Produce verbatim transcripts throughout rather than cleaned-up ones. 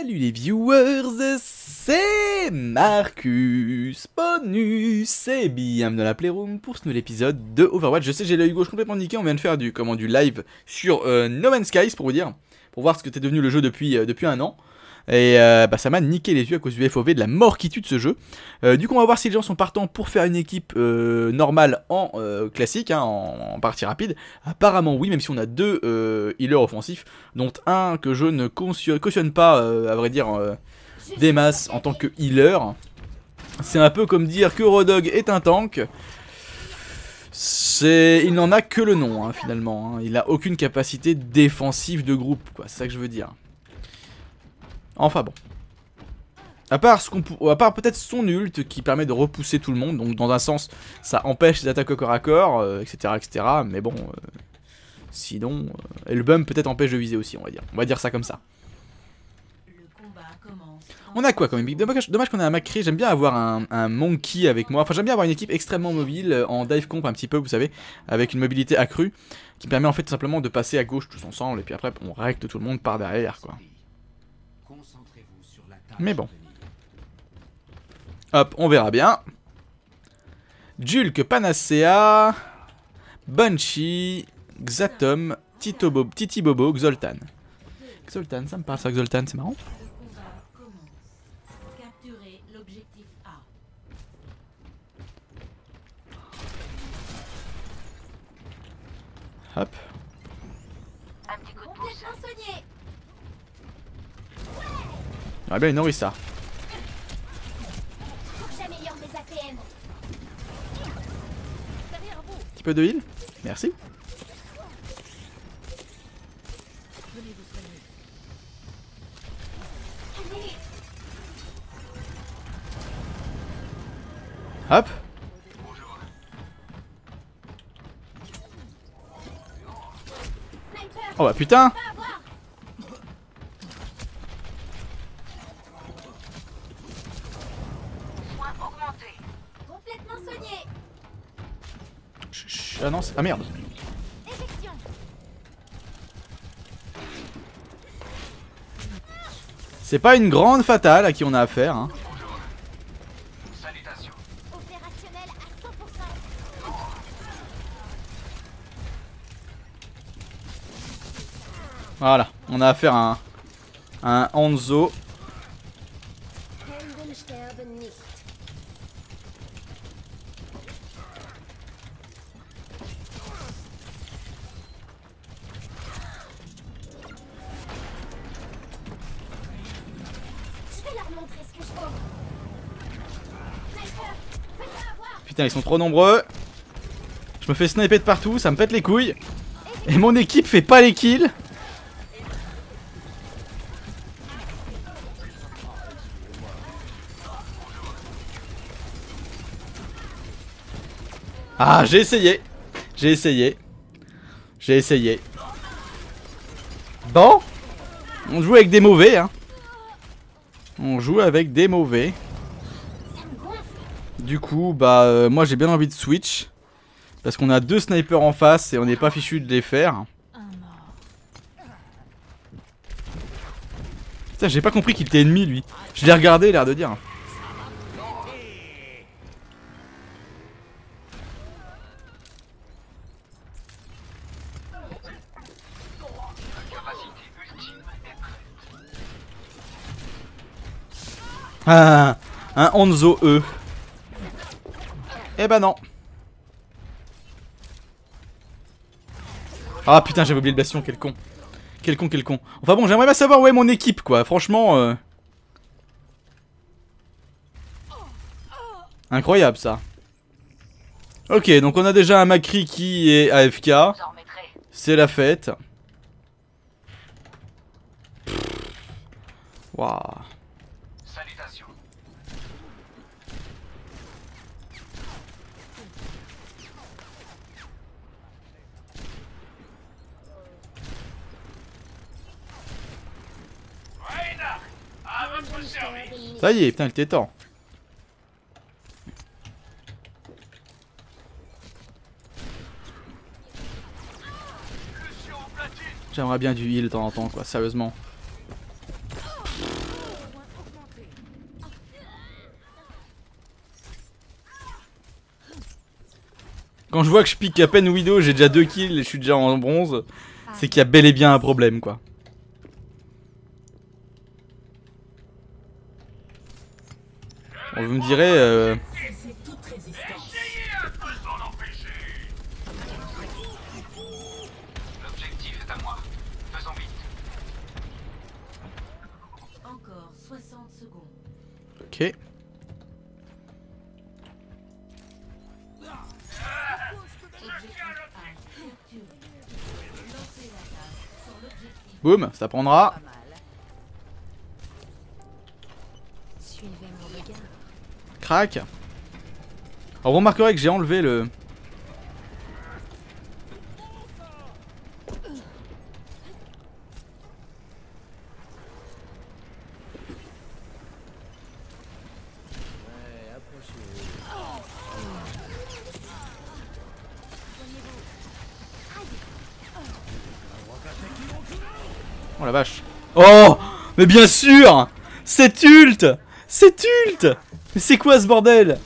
Salut les viewers, c'est Marcus Bonus et bienvenue dans la Playroom pour ce nouvel épisode de Overwatch. Je sais, j'ai l'œil gauche complètement niqué, on vient de faire du, comment, du live sur euh, No Man's Skies pour vous dire, pour voir ce que t'es devenu le jeu depuis, euh, depuis un an. Et euh, bah, ça m'a niqué les yeux à cause du F O V, de la mort qui tue de ce jeu. euh, Du coup on va voir si les gens sont partants pour faire une équipe euh, normale en euh, classique, hein, en, en partie rapide. Apparemment oui, même si on a deux euh, healers offensifs, dont un que je ne cautionne pas euh, à vrai dire euh, des masses en tant que healer. C'est un peu comme dire que Rodog est un tank. Il n'en a que le nom, hein, finalement, hein. Il n'a aucune capacité défensive de groupe, c'est ça que je veux dire. Enfin bon. À part, part peut-être son ult qui permet de repousser tout le monde. Donc dans un sens, ça empêche les attaques au corps à corps, euh, et cetera, et cetera. Mais bon, euh, sinon... Euh, et le bum peut-être empêche de viser aussi, on va dire. On va dire ça comme ça. On a quoi quand même? Dommage, dommage qu'on ait un McCree. J'aime bien avoir un, un monkey avec moi. Enfin, j'aime bien avoir une équipe extrêmement mobile en dive comp un petit peu, vous savez, avec une mobilité accrue qui permet en fait simplement de passer à gauche tous ensemble et puis après on recte tout le monde par derrière, quoi. Mais bon. Hop, on verra bien. Julk, Panacea, Banshee, Xatom, Tito Bob, Titi Bobo, Xoltan. Xoltan, ça me parle ça, Xoltan, c'est marrant. Hop. Ah bien, il nourrit ça. Petit peu de heal, merci. Hop. Oh bah putain. Ah non, c'est... Ah merde. C'est pas une grande fatale à qui on a affaire, hein. Voilà, on a affaire à un, à un Hanzo. Putain, ils sont trop nombreux. Je me fais sniper de partout, ça me pète les couilles. Et mon équipe fait pas les kills. Ah, j'ai essayé. J'ai essayé. J'ai essayé. Bon. On joue avec des mauvais, hein. On joue avec des mauvais. Du coup, bah, euh, moi j'ai bien envie de switch. Parce qu'on a deux snipers en face et on n'est pas fichu de les faire. Putain, j'ai pas compris qu'il était ennemi lui. Je l'ai regardé, l'air de dire. Ah, un Hanzo E. Eh ben non. Ah putain, j'avais oublié le bastion, quel con. Quel con, quel con. Enfin bon, j'aimerais bien savoir où est mon équipe, quoi. Franchement, euh... incroyable ça. Ok, donc on a déjà un McCree qui est A F K. C'est la fête. Waouh. Ça y est, putain, il était temps. J'aimerais bien du heal de temps en temps, quoi, sérieusement. Quand je vois que je pique à peine Widow, j'ai déjà deux kills et je suis déjà en bronze, c'est qu'il y a bel et bien un problème quoi. On vous me direz... Euh... Ok. Boum, ça prendra. Crac. Alors vous remarquerez que j'ai enlevé le... Oh la vache. Oh mais bien sûr. C'est ult. C'est ult. Mais c'est quoi ce bordel?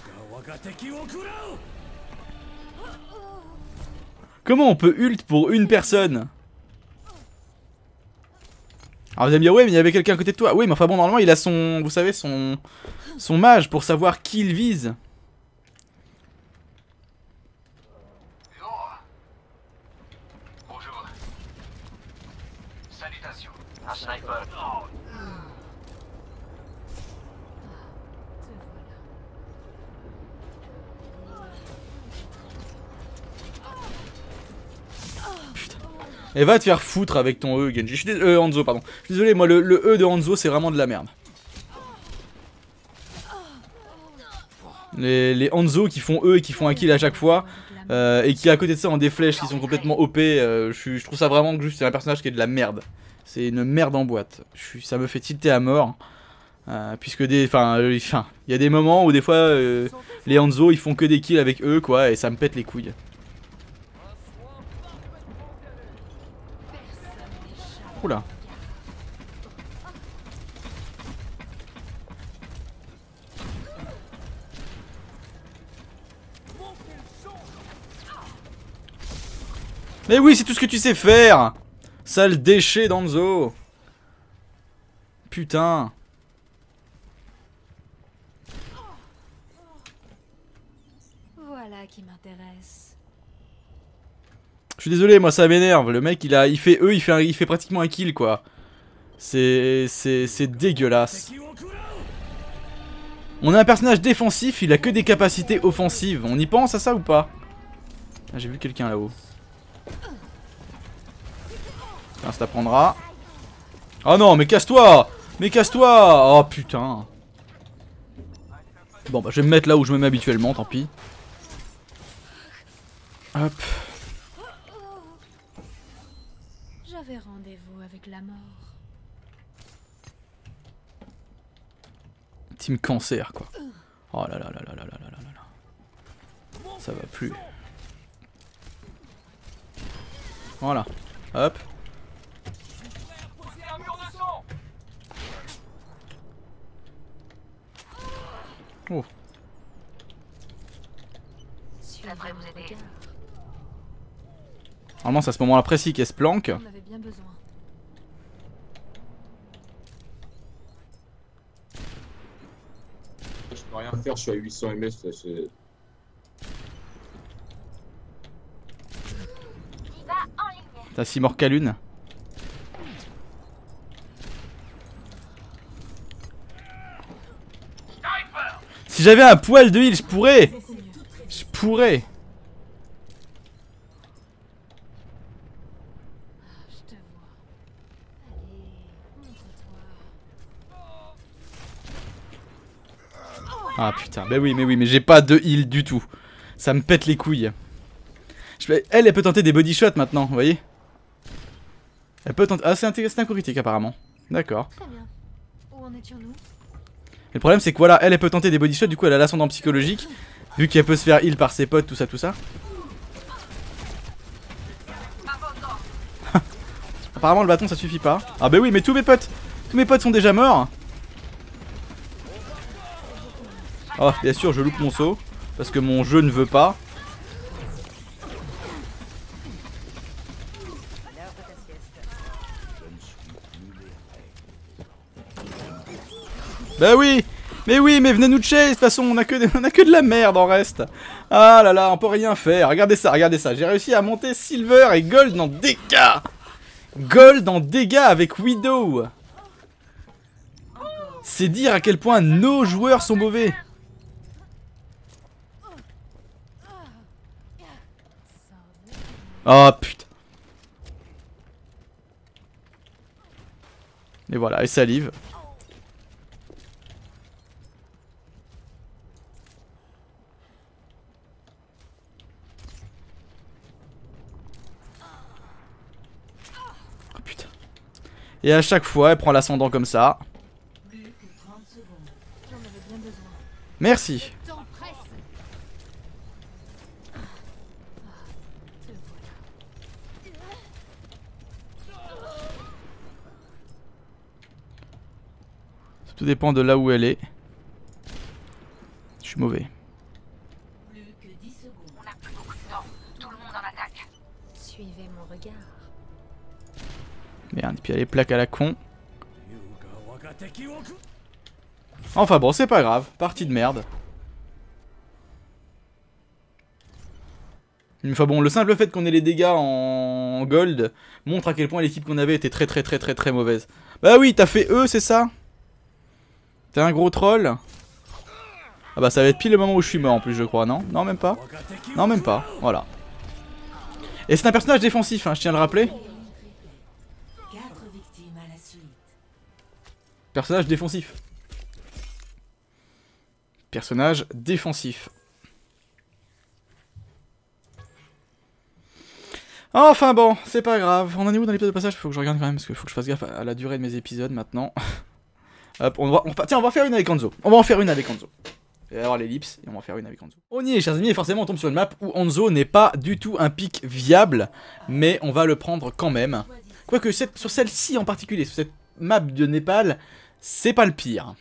Comment on peut ult pour une personne? Alors vous allez me dire ouais mais il y avait quelqu'un à côté de toi. Oui mais enfin bon normalement il a son... Vous savez son... Son mage pour savoir qui il vise. Et va te faire foutre avec ton E, Genji. Je suis désolé, euh, Hanzo, pardon. Je suis désolé, moi, le, le E de Hanzo, c'est vraiment de la merde. Les, les Hanzo qui font E et qui font un kill à chaque fois, euh, et qui, à côté de ça, ont des flèches qui sont complètement O P, euh, je, je trouve ça vraiment que juste, c'est un personnage qui est de la merde. C'est une merde en boîte. Je suis, ça me fait tilter à mort. Euh, puisque des... Enfin, il y a des moments où, des fois, euh, les Hanzo, ils font que des kills avec eux, quoi, et ça me pète les couilles. Oula. Mais oui, c'est tout ce que tu sais faire. Sale déchet dans le zoo. Putain. Voilà qui m'intéresse. Je suis désolé, moi ça m'énerve. Le mec, il a, il fait eux, il fait, un, il fait pratiquement un kill quoi. C'est, c'est dégueulasse. On a un personnage défensif, il a que des capacités offensives. On y pense à ça ou pas? Ah, j'ai vu quelqu'un là-haut. Putain, ça prendra. Oh non, mais casse-toi, mais casse-toi. Oh putain. Bon bah je vais me mettre là où je me mets habituellement, tant pis. Hop. J'avais rendez-vous avec la mort. Team cancer quoi. Oh là là là là là là là là là. Ça va plus. Voilà. Hop. Oh. Après vous aider. Normalement c'est à ce moment-là précis qu'elle se planque. On avait bien besoin. Je peux rien faire, je suis à huit cents M S. C'est... T'as six morts qu'à l'une. Si j'avais un poil de heal, je pourrais. Je pourrais. Ah putain, mais oui, mais oui, mais j'ai pas de heal du tout. Ça me pète les couilles. Je... Elle, elle peut tenter des body shots maintenant, vous voyez. Elle peut tenter... Ah, c'est un coup critique apparemment. D'accord. Le problème c'est que voilà, elle, elle peut tenter des body shots, du coup elle a l'ascendant psychologique. Vu qu'elle peut se faire heal par ses potes, tout ça, tout ça. Apparemment le bâton ça suffit pas. Ah bah oui, mais tous mes potes, tous mes potes sont déjà morts. Oh bien sûr je loupe mon saut parce que mon jeu ne veut pas. Bah oui. Mais oui, mais venez nous chase, de toute façon, on a, que de, on a que de la merde en reste. Ah là là, on peut rien faire. Regardez ça, regardez ça. J'ai réussi à monter Silver et Gold en dégâts. Gold en dégâts avec Widow. C'est dire à quel point nos joueurs sont mauvais. Oh putain. Et voilà, et salive. Et à chaque fois, elle prend l'ascendant comme ça. Merci. Tout dépend de là où elle est. Je suis mauvais. Merde, et puis elle est plaque à la con. Enfin bon, c'est pas grave, partie de merde. Enfin bon, le simple fait qu'on ait les dégâts en gold montre à quel point l'équipe qu'on avait était très très très très très mauvaise. Bah oui, t'as fait E, c'est ça? T'es un gros troll? Ah bah ça va être pile le moment où je suis mort en plus, je crois, non? Non, même pas. Non, même pas, voilà. Et c'est un personnage défensif, hein, je tiens à le rappeler. Personnage défensif. Personnage défensif. Enfin bon, c'est pas grave. On en est où dans l'épisode de passage? Faut que je regarde quand même parce qu'il faut que je fasse gaffe à la durée de mes épisodes maintenant. Hop, on va, on va, tiens, on va faire une avec Hanzo. On va en faire une avec Hanzo. Il va y avoir l'ellipse et on va en faire une avec Hanzo. On y est, chers amis, et forcément on tombe sur une map où Hanzo n'est pas du tout un pick viable, mais on va le prendre quand même. Quoique cette, sur celle-ci en particulier, sur cette map de Népal, c'est pas le pire.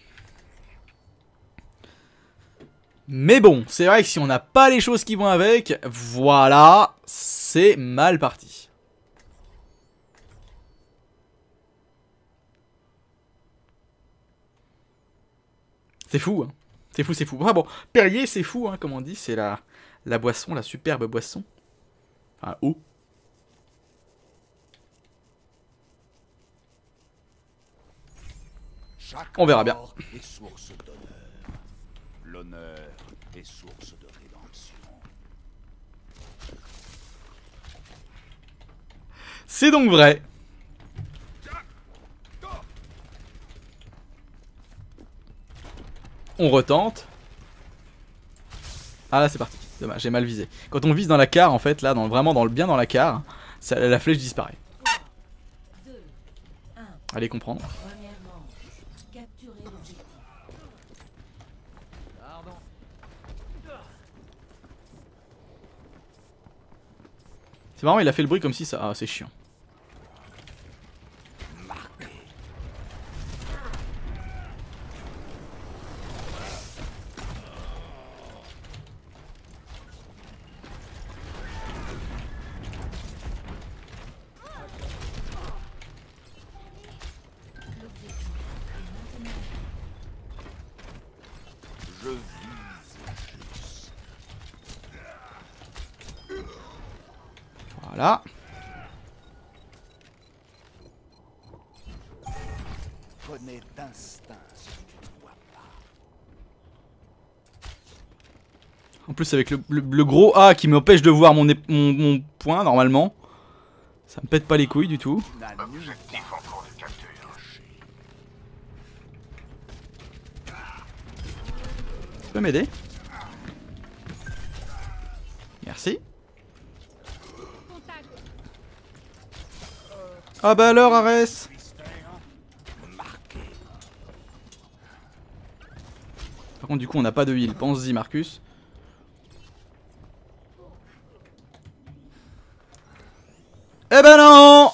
Mais bon, c'est vrai que si on n'a pas les choses qui vont avec, voilà, c'est mal parti. C'est fou, hein. C'est fou, c'est fou. Ah bon, Perrier, c'est fou, hein, comme on dit, c'est la, la boisson, la superbe boisson. Enfin, eau. On verra bien. L'honneur est source de rédemption. C'est donc vrai. On retente. Ah là c'est parti. Dommage, j'ai mal visé. Quand on vise dans la carre en fait, là, dans, vraiment dans le bien dans la carre, ça, la flèche disparaît. Allez comprendre. C'est marrant, il a fait le bruit comme si ça... Ah, c'est chiant. Voilà. En plus avec le, le, le gros A qui m'empêche de voir mon, mon, mon point normalement. Ça me pète pas les couilles du tout. Tu peux m'aider? Merci. Ah bah alors, Arès. Par contre, du coup, on n'a pas de heal. Pense-y, Marcus. Eh ben non.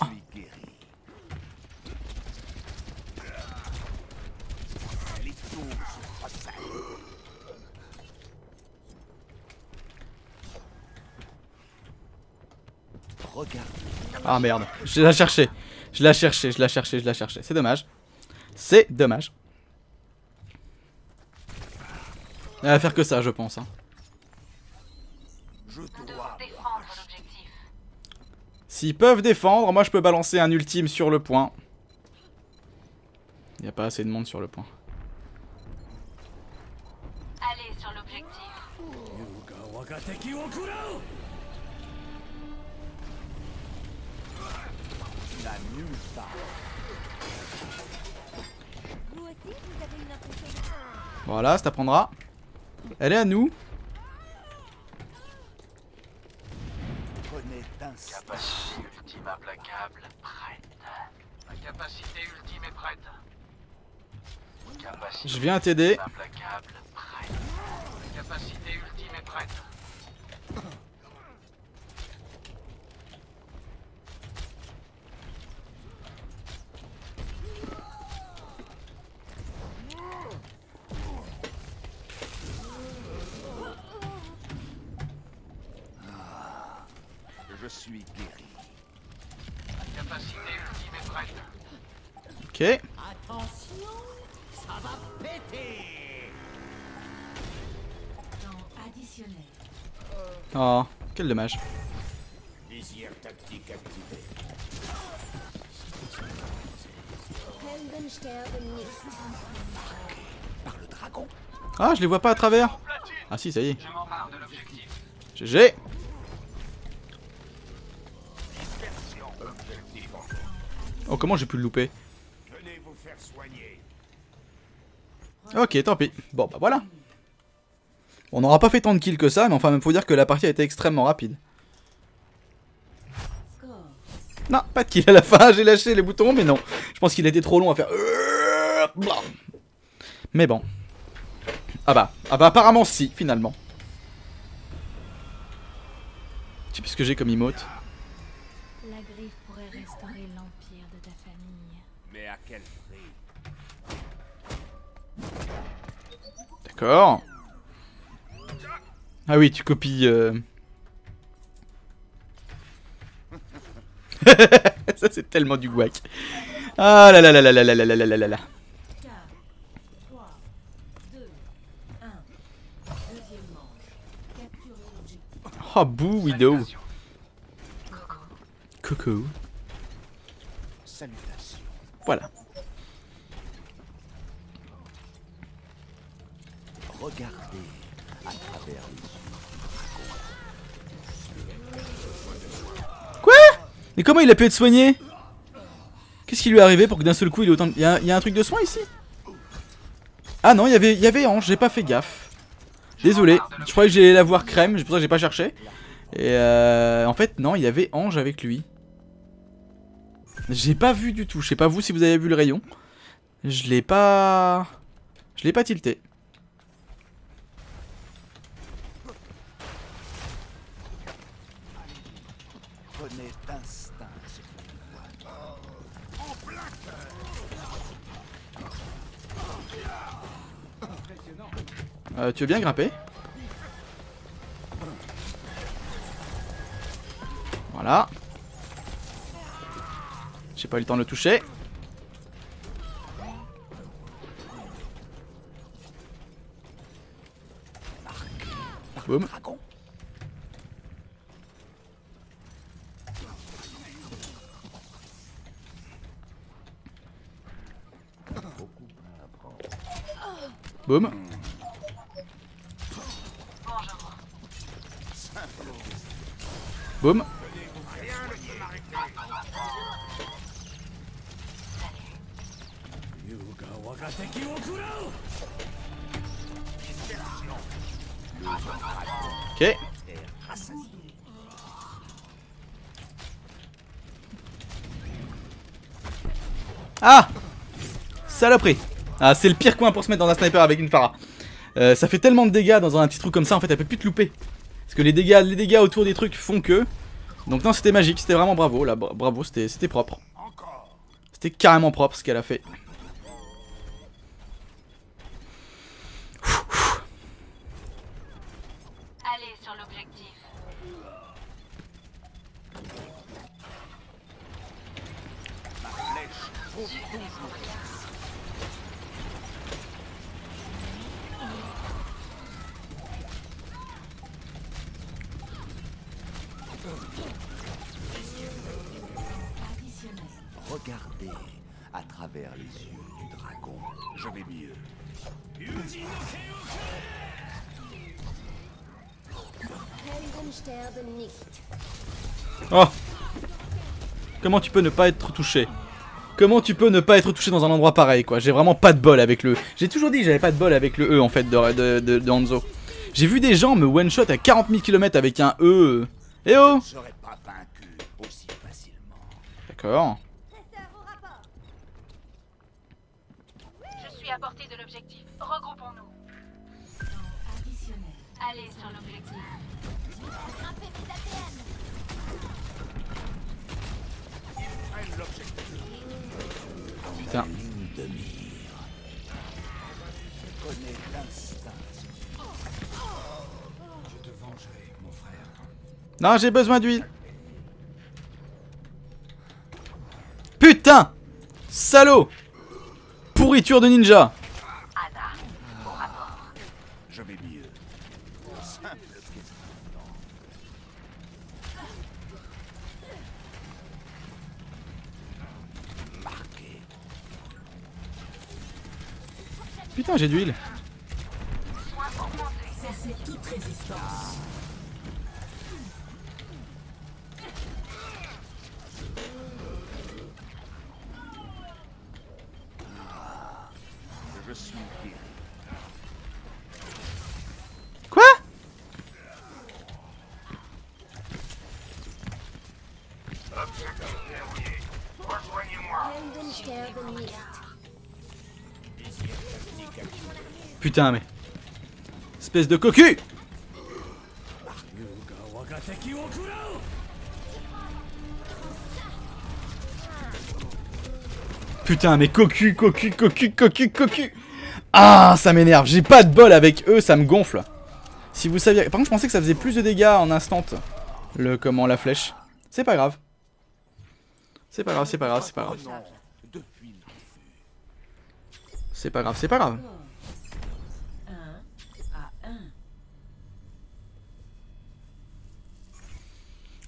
Ah merde, je la cherchais, je la cherchais, je la cherchais, je la cherchais. C'est dommage. C'est dommage. Elle va faire que ça, je pense. Hein. S'ils peuvent défendre, moi je peux balancer un ultime sur le point. Il n'y a pas assez de monde sur le point. Allez sur l'objectif. Voilà, ça t'apprendra. Elle est à nous. Capacité ultime implacable, prête. La capacité ultime est prête. Capacité Je viens t'aider. Implacable, prête. La capacité ultime est prête. Je suis guéri. La capacité ultime est prête. Ok. Attention, ça va péter. Temps additionnel. Oh, quel dommage. Désir tactique activé. Par le dragon. Ah, je les vois pas à travers. Ah si, ça y est. Je m'empare de l'objectif. G G. Oh, comment j'ai pu le louper? Venez vous faire soigner. Ok, tant pis. Bon, bah voilà. On n'aura pas fait tant de kills que ça, mais enfin, il faut dire que la partie a été extrêmement rapide. Non, pas de kill à la fin, j'ai lâché les boutons, mais non. Je pense qu'il a été trop long à faire... Mais bon. Ah bah, ah bah apparemment si, finalement. Je sais plus ce que j'ai comme emote. D'accord. Ah oui, tu copies. Euh... Ça c'est tellement du guac. Ah là là là là là là là là là là là. Oh bouh, Widow. Coucou. Voilà. Regardez à travers les... Quoi? Mais comment il a pu être soigné? Qu'est-ce qui lui est arrivé pour que d'un seul coup il ait autant de... Il y a, il y a un truc de soin ici? Ah non, il y avait, il y avait Ange, j'ai pas fait gaffe. Désolé, je croyais que j'allais la voir crème, c'est pour ça que j'ai pas cherché. Et euh, en fait non, il y avait Ange avec lui. J'ai pas vu du tout, je sais pas vous si vous avez vu le rayon. Je l'ai pas... Je l'ai pas tilté. Euh, tu veux bien grimper? Voilà. J'ai pas eu le temps de le toucher. Boum. Boum. Boum. Ok. Ah, saloperie. Ah, c'est le pire coin pour se mettre dans un sniper avec une Phara. Euh, ça fait tellement de dégâts dans un petit trou comme ça, en fait, elle peut plus te louper. Parce que les dégâts, les dégâts autour des trucs font que... Donc non, c'était magique, c'était vraiment bravo, là, bravo, c'était propre. C'était carrément propre ce qu'elle a fait. Allez sur l'objectif. Regardez à travers les yeux du dragon. Je vais mieux. Oh! Comment tu peux ne pas être touché? Comment tu peux ne pas être touché dans un endroit pareil, quoi? J'ai vraiment pas de bol avec le... J'ai toujours dit que j'avais pas de bol avec le E, en fait, de, de, de, de Hanzo. J'ai vu des gens me one-shot à quarante mille kilomètres avec un E. Eh oh! D'accord. Je suis à portée de l'objectif. Regroupons-nous. Allez sur l'objectif. Putain. Non, j'ai besoin d'huile. Putain, salaud, pourriture de ninja. Putain, j'ai d'huile. Quoi? Putain, mais... espèce de cocu! Putain, mais cocu, cocu, cocu, cocu, cocu! Ah, ça m'énerve, j'ai pas de bol avec eux, ça me gonfle. Si vous saviez... Par contre, je pensais que ça faisait plus de dégâts en instant. Le... comment, la flèche. C'est pas grave. C'est pas grave, c'est pas grave, c'est pas grave. C'est pas grave, c'est pas grave.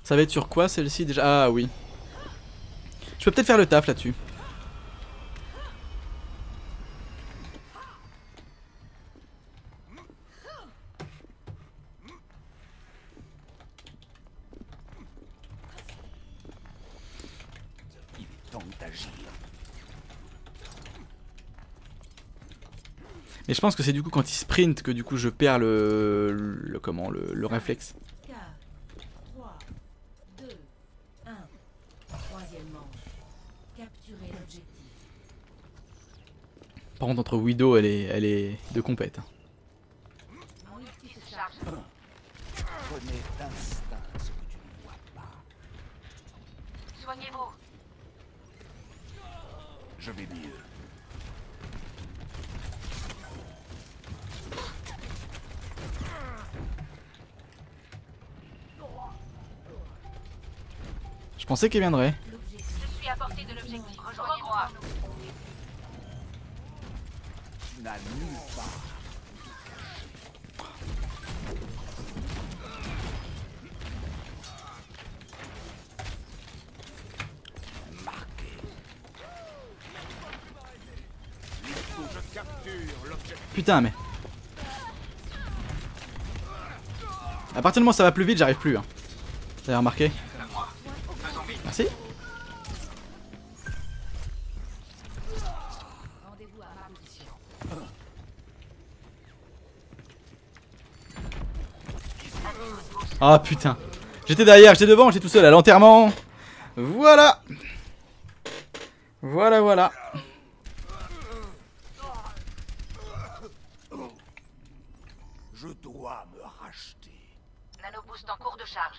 Ça va être sur quoi celle-ci déjà? Ah oui. Je peux peut-être faire le taf là-dessus. Il est temps d'agir. Mais je pense que c'est du coup quand il sprint que du coup je perds le, le comment le, le réflexe. Par contre, entre Widow, elle est, elle est de compète. Soignez-vous. Je vais mieux. Je pensais qu'elle viendrait. Je suis à portée de l'objectif. Rejoignez-moi. Putain, mais à partir du moment où ça va plus vite, j'arrive plus. Hein. Vous avez remarqué? Merci. Ah putain, j'étais derrière, j'étais devant, j'étais tout seul à l'enterrement. Voilà. Voilà, voilà. Je dois me racheter. Nanoboost en cours de charge.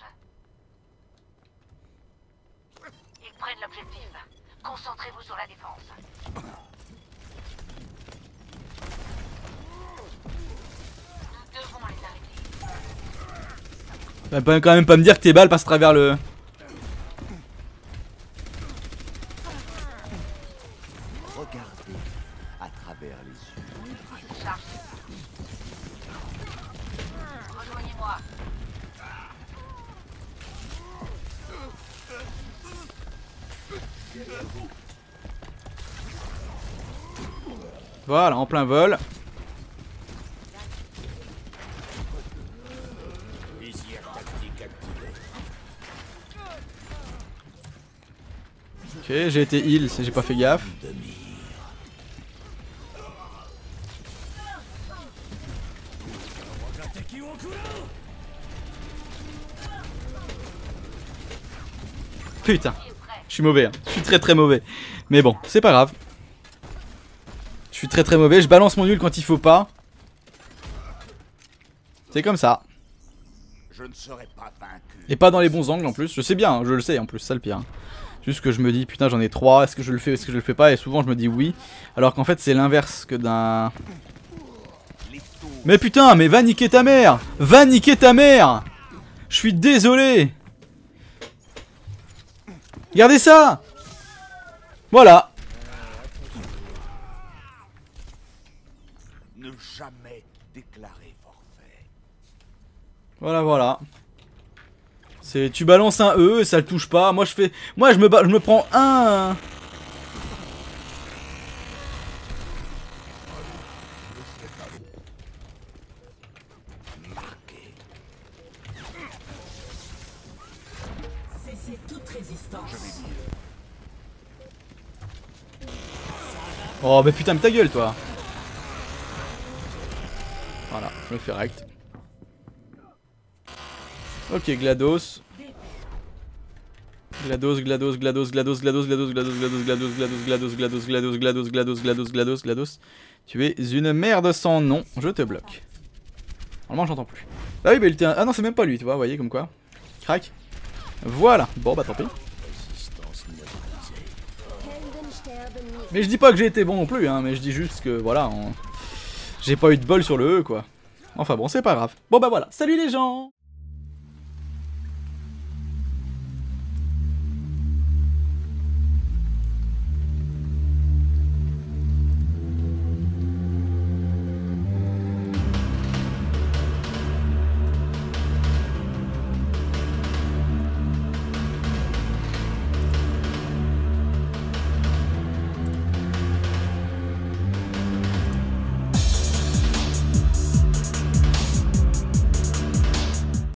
Ils prennent l'objectif. Concentrez-vous sur la défense. Nous devons les arrêter. Bah, quand même pas me dire que tes balles passent à travers le... Regardez à travers les yeux. Rejoignez-moi. Voilà, en plein vol. Ok, j'ai été heal, j'ai pas fait gaffe. Putain, je suis mauvais, hein. Je suis très très mauvais. Mais bon, c'est pas grave. Je suis très très mauvais, je balance mon nul quand il faut pas. C'est comme ça. Je ne serai pas vaincu. Et pas dans les bons angles en plus, je sais bien, je le sais en plus, ça le pire. Juste que je me dis, putain j'en ai trois, est-ce que je le fais, est-ce que je le fais pas, et souvent je me dis oui. Alors qu'en fait c'est l'inverse que d'un... Mais putain, mais va niquer ta mère. Va niquer ta mère. Je suis désolé. Regardez ça. Voilà. Ne jamais déclarer forfait. Voilà, voilà. C'est tu balances un E et ça le touche pas. Moi je fais moi je me ba... je me prends un Oh mais putain mais ta gueule toi. Voilà, je me fais rect. Ok, GLaDOS. GLaDOS, GLaDOS, GLaDOS, GLaDOS, GLaDOS, GLaDOS, GLaDOS, GLaDOS, GLaDOS, GLaDOS, GLaDOS, GLaDOS, GLaDOS, GLaDOS, GLaDOS, GLaDOS, GLaDOS. Tu es une merde sans nom, je te bloque. Normalement j'entends plus. Ah oui mais il était un... Ah non c'est même pas lui tu vois, voyez comme quoi. Crac. Voilà, bon bah tant pis. Mais je dis pas que j'ai été bon non plus, hein, mais je dis juste que voilà, on... j'ai pas eu de bol sur le E quoi. Enfin bon, c'est pas grave. Bon bah voilà, salut les gens!